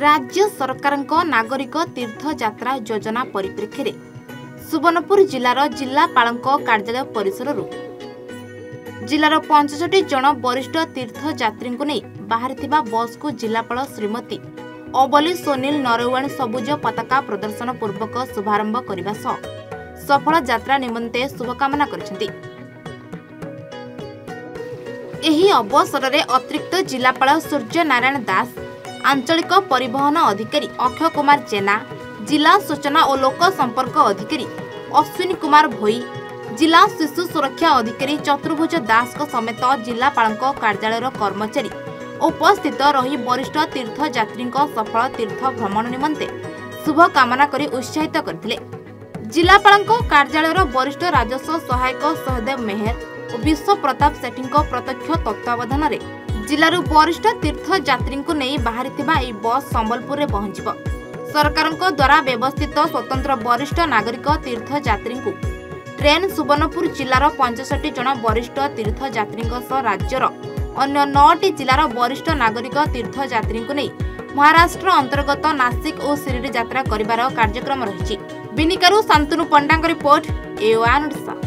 राज्य सरकारक नागरिक तीर्थ यात्रा योजना परिप्रेक्षी में सुवर्णपुर जिलार जिलापाल कार्यालय परिसर जिलार 65 जन वरिष्ठ तीर्थ यात्री को नहीं बाहर बस को जिलापाल श्रीमती अवली सोनिल नरवाणी सबुज पताका प्रदर्शन पूर्वक शुभारंभ करने सफल यात्रा निमंते शुभकामना कर अवसर में अतिरिक्त जिलापाल सूर्य नारायण दास, आंचलिक परिवहन अधिकारी अक्षय कुमार जेना, जिला सूचना और लोक संपर्क अधिकारी अश्विनी कुमार भोई, जिला शिशु सुरक्षा अधिकारी चतुर्भुज दास समेत जिलापाल कार्यालय कर्मचारी उपस्थित रही वरिष्ठ तीर्थ यात्री सफल तीर्थ भ्रमण निमंते शुभकामना कर उत्साहित करते। जिलापाल कार्यालय वरिष्ठ राजस्व सहायक सहदेव मेहर और विश्व प्रताप सेठी प्रत्यक्ष तत्वावधान में जिलार वरिष्ठ तीर्थयात्री को नहीं बाहरी बस संबलपुर पहुंच सरकार द्वारा व्यवस्थित स्वतंत्र वरिष्ठ नागरिक तीर्थयात्री को ट्रेन सुवर्णपुर जिलार 65 जन वरिष्ठ तीर्थयात्री राज्यर अन्य 9 जिलार वरिष्ठ नागरिक तीर्थयात्री को नहीं महाराष्ट्र अंतर्गत नासिक और शिरडी यात्रा कार्यक्रम रही। बिनिकारु शांतनु पंडा रिपोर्ट।